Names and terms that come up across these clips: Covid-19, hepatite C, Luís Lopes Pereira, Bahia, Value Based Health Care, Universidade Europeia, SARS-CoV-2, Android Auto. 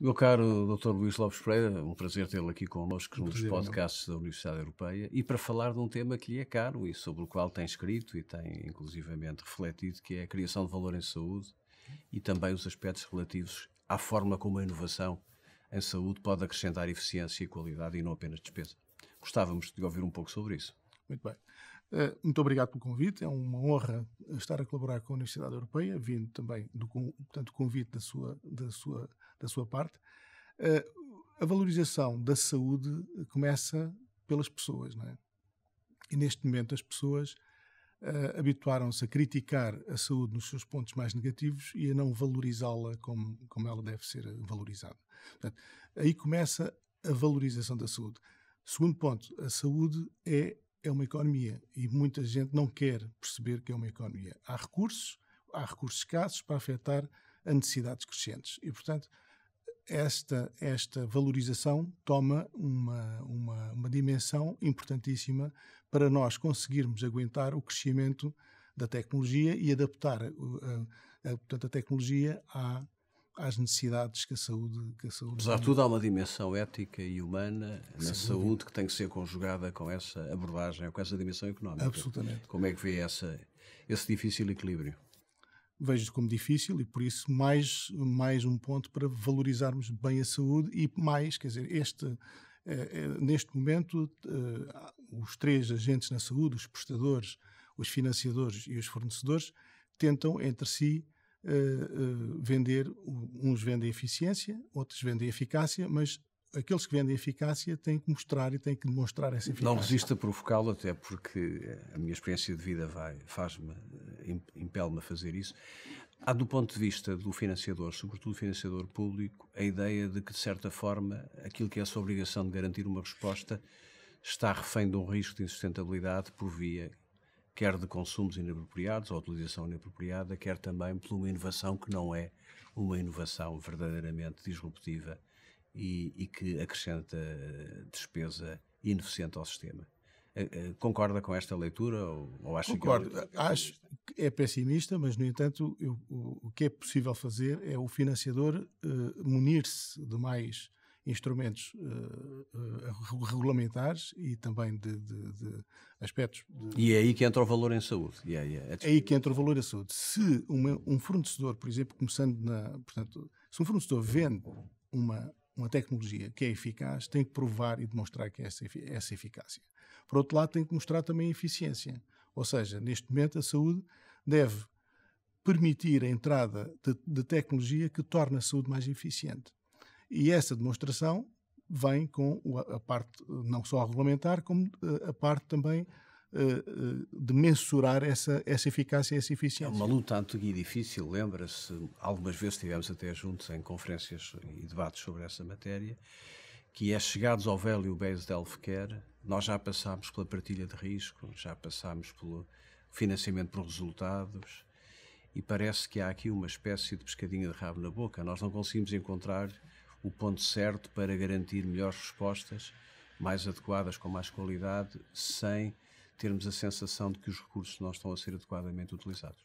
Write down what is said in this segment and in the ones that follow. Meu caro Dr. Luís Lopes Pereira, um prazer tê-lo aqui connosco nos podcasts da Universidade Europeia e para falar de um tema que lhe é caro e sobre o qual tem escrito e tem inclusivamente refletido, que é a criação de valor em saúde e também os aspectos relativos à forma como a inovação em saúde pode acrescentar eficiência e qualidade e não apenas despesa. Gostávamos de ouvir um pouco sobre isso. Muito bem. Muito obrigado pelo convite, é uma honra estar a colaborar com a Universidade Europeia, vindo também do portanto, convite da sua parte. A valorização da saúde começa pelas pessoas, não é? E neste momento as pessoas habituaram-se a criticar a saúde nos seus pontos mais negativos e a não valorizá-la como ela deve ser valorizada. Portanto, aí começa a valorização da saúde. Segundo ponto, a saúde é uma economia e muita gente não quer perceber que é uma economia. Há recursos escassos para afetar a necessidades crescentes e, portanto, esta valorização toma uma dimensão importantíssima para nós conseguirmos aguentar o crescimento da tecnologia e adaptar portanto, a tecnologia às necessidades que a saúde apesar de tudo, há uma dimensão ética e humana na saúde que tem que ser conjugada com essa abordagem, com essa dimensão económica. Absolutamente. Como é que vê esse difícil equilíbrio? Vejo como difícil e, por isso, mais um ponto para valorizarmos bem a saúde e mais, quer dizer, neste momento, os três agentes na saúde, os prestadores, os financiadores e os fornecedores, tentam entre si vender, uns vendem eficiência, outros vendem eficácia, mas aqueles que vendem eficácia têm que mostrar e têm que demonstrar essa eficácia. Não resisto a provocá-lo, até porque a minha experiência de vida impele-me a fazer isso. Há, do ponto de vista do financiador, sobretudo do financiador público, a ideia de que, de certa forma, aquilo que é a sua obrigação de garantir uma resposta está refém de um risco de insustentabilidade por via quer de consumos inapropriados ou utilização inapropriada, quer também por uma inovação que não é uma inovação verdadeiramente disruptiva e que acrescenta despesa ineficiente ao sistema. Concorda com esta leitura? Ou acha Concordo. Que acho que é pessimista, mas, no entanto, o que é possível fazer é o financiador munir-se de mais instrumentos regulamentares e também de aspectos... E é aí que entra o valor em saúde. É aí que entra o valor em saúde. Se um fornecedor, por exemplo, se um fornecedor vende uma tecnologia que é eficaz, tem que provar e demonstrar que é essa eficácia. Por outro lado, tem que mostrar também a eficiência. Ou seja, neste momento a saúde deve permitir a entrada de tecnologia que torna a saúde mais eficiente. E essa demonstração vem com a parte não só regulamentar, como a parte também de mensurar essa eficácia e essa eficiência. É uma luta antiga e difícil, lembra-se, algumas vezes estivemos até juntos em conferências e debates sobre essa matéria, que é chegados ao Value Based Health Care, nós já passámos pela partilha de risco, já passámos pelo financiamento por resultados, e parece que há aqui uma espécie de pescadinha de rabo na boca. Nós não conseguimos encontrar o ponto certo para garantir melhores respostas, mais adequadas, com mais qualidade, sem termos a sensação de que os recursos não estão a ser adequadamente utilizados.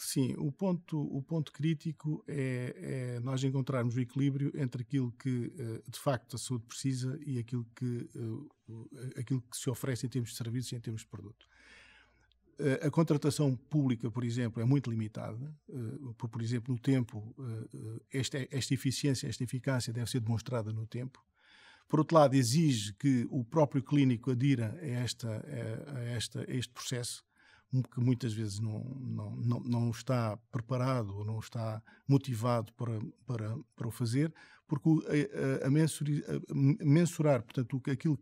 Sim, o ponto crítico é nós encontrarmos o equilíbrio entre aquilo que, de facto, a saúde precisa e aquilo que se oferece em termos de serviços e em termos de produto. A contratação pública, por exemplo, é muito limitada. Por exemplo, no tempo, esta eficiência, esta eficácia deve ser demonstrada no tempo. Por outro lado, exige que o próprio clínico adira a este processo, que muitas vezes não está preparado ou não está motivado para o fazer, porque mensurar, portanto, aquilo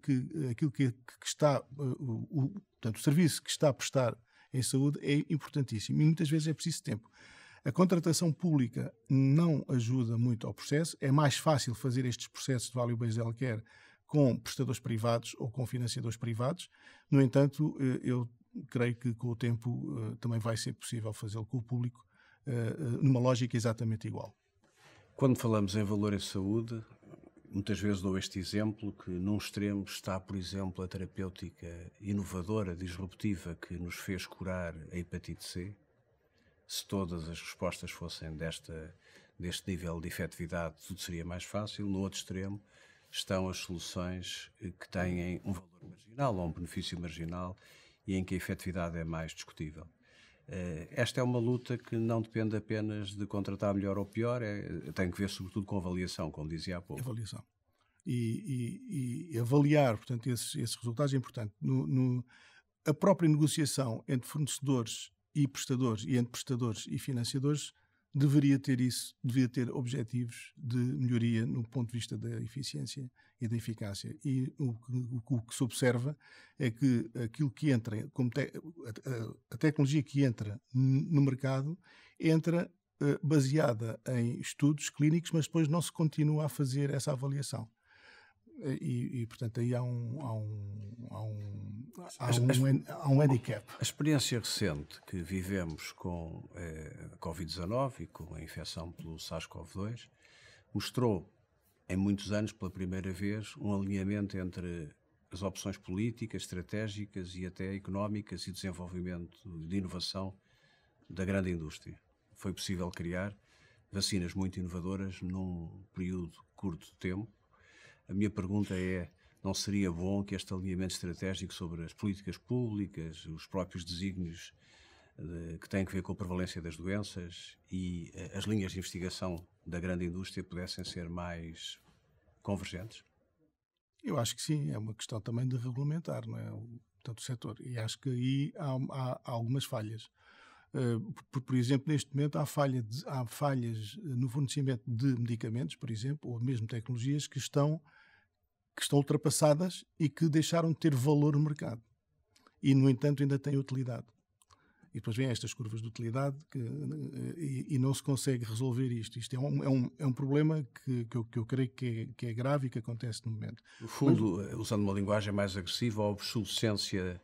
que está, portanto, o serviço que está a prestar em saúde é importantíssimo e muitas vezes é preciso tempo. A contratação pública não ajuda muito ao processo. É mais fácil fazer estes processos de value-based healthcare com prestadores privados ou com financiadores privados. No entanto, eu creio que com o tempo também vai ser possível fazê-lo com o público, numa lógica exatamente igual. Quando falamos em valor em saúde, muitas vezes dou este exemplo que num extremo está, por exemplo, a terapêutica inovadora, disruptiva, que nos fez curar a hepatite C. Se todas as respostas fossem deste nível de efetividade tudo seria mais fácil. No outro extremo estão as soluções que têm um valor marginal ou um benefício marginal e em que a efetividade é mais discutível. Esta é uma luta que não depende apenas de contratar melhor ou pior, tem que ver sobretudo com avaliação, como dizia há pouco. Avaliação. E avaliar, portanto, esses resultados é importante. A própria negociação entre fornecedores e prestadores, e entre prestadores e financiadores, deveria ter isso, deveria ter objetivos de melhoria no ponto de vista da eficiência e da eficácia. E o que se observa é que aquilo que entra, a tecnologia que entra no mercado, entra baseada em estudos clínicos, mas depois não se continua a fazer essa avaliação. Portanto, aí há um handicap. A experiência recente que vivemos com a Covid-19 e com a infecção pelo SARS-CoV-2 mostrou, em muitos anos, pela primeira vez, um alinhamento entre as opções políticas, estratégicas e até económicas e desenvolvimento de inovação da grande indústria. Foi possível criar vacinas muito inovadoras num período curto de tempo. A minha pergunta é, não seria bom que este alinhamento estratégico sobre as políticas públicas, os próprios desígnios que têm a ver com a prevalência das doenças e as linhas de investigação da grande indústria pudessem ser mais convergentes? Eu acho que sim, é uma questão também de regulamentar, não é? Portanto, o setor. E acho que aí há algumas falhas. Por exemplo, neste momento há falhas no fornecimento de medicamentos, por exemplo, ou mesmo tecnologias que estão ultrapassadas e que deixaram de ter valor no mercado. E, no entanto, ainda têm utilidade. E depois vêm estas curvas de utilidade e não se consegue resolver isto. Isto é um problema que eu creio que é grave e que acontece no momento. No fundo, usando uma linguagem mais agressiva, a obsolescência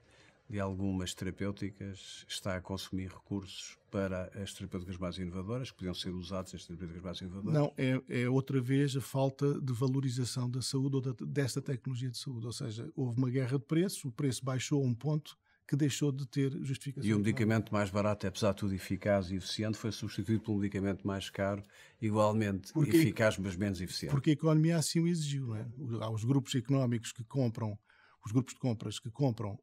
de algumas terapêuticas está a consumir recursos para as terapêuticas mais inovadoras, que podiam ser usadas as terapêuticas mais inovadoras? Não, é outra vez a falta de valorização da saúde ou desta tecnologia de saúde. Ou seja, houve uma guerra de preço, o preço baixou a um ponto que deixou de ter justificação. E o medicamento mais barato, apesar de tudo eficaz e eficiente, foi substituído por um medicamento mais caro, igualmente eficaz, mas menos eficiente. Porque a economia assim o exigiu, não é? Há os grupos económicos que compram, os grupos de compras que compram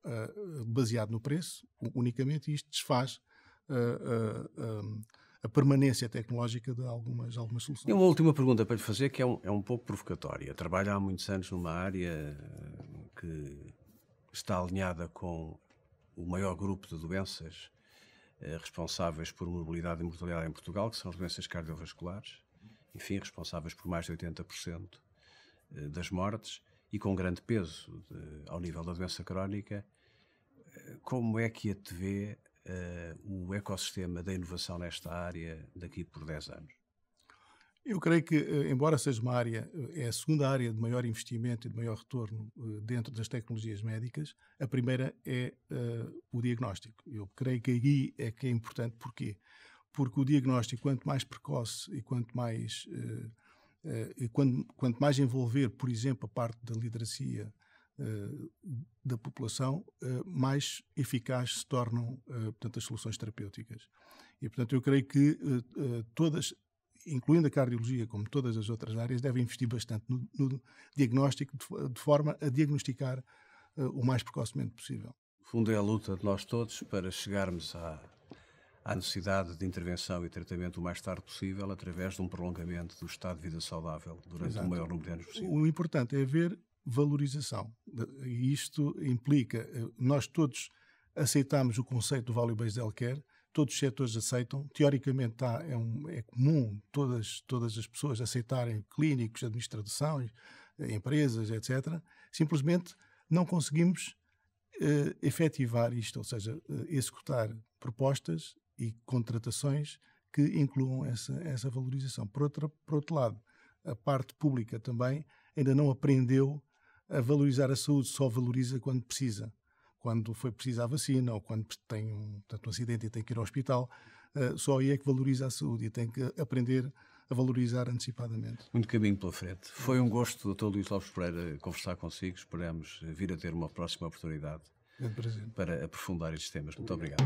baseado no preço, unicamente, e isto desfaz a permanência tecnológica de algumas soluções. E uma última pergunta para lhe fazer, que é um pouco provocatória. Trabalho há muitos anos numa área que está alinhada com o maior grupo de doenças responsáveis por morbilidade e mortalidade em Portugal, que são as doenças cardiovasculares, enfim, responsáveis por mais de 80% das mortes, e com grande peso ao nível da doença crónica. Como é que antevê o ecossistema da inovação nesta área daqui por 10 anos? Eu creio que, embora seja uma área, é a segunda área de maior investimento e de maior retorno dentro das tecnologias médicas, a primeira é o diagnóstico. Eu creio que aí é que é importante. Porquê? Porque o diagnóstico, quanto mais precoce e quanto mais envolver, por exemplo, a parte da literacia da população, mais eficazes se tornam portanto, as soluções terapêuticas. E, portanto, eu creio que todas, incluindo a cardiologia, como todas as outras áreas, devem investir bastante no diagnóstico, de forma a diagnosticar o mais precocemente possível. No fundo, é a luta de nós todos para chegarmos à necessidade de intervenção e tratamento o mais tarde possível, através de um prolongamento do estado de vida saudável durante o maior número de anos possível. O importante é haver valorização. E isto implica, nós todos aceitamos o conceito do Value Based Health Care, todos os setores aceitam, teoricamente é comum todas as pessoas aceitarem, clínicos, administração, empresas, etc. Simplesmente não conseguimos efetivar isto, ou seja, executar propostas e contratações que incluam essa valorização. Por outro lado, a parte pública também ainda não aprendeu a valorizar a saúde, só valoriza quando precisa. Quando foi preciso a vacina ou quando tem portanto, um acidente e tem que ir ao hospital, só aí é que valoriza a saúde e tem que aprender a valorizar antecipadamente. Muito caminho pela frente. Foi um gosto, Dr. Luís Lopes Pereira, conversar consigo. Esperamos vir a ter uma próxima oportunidade para aprofundar estes temas. Muito obrigado.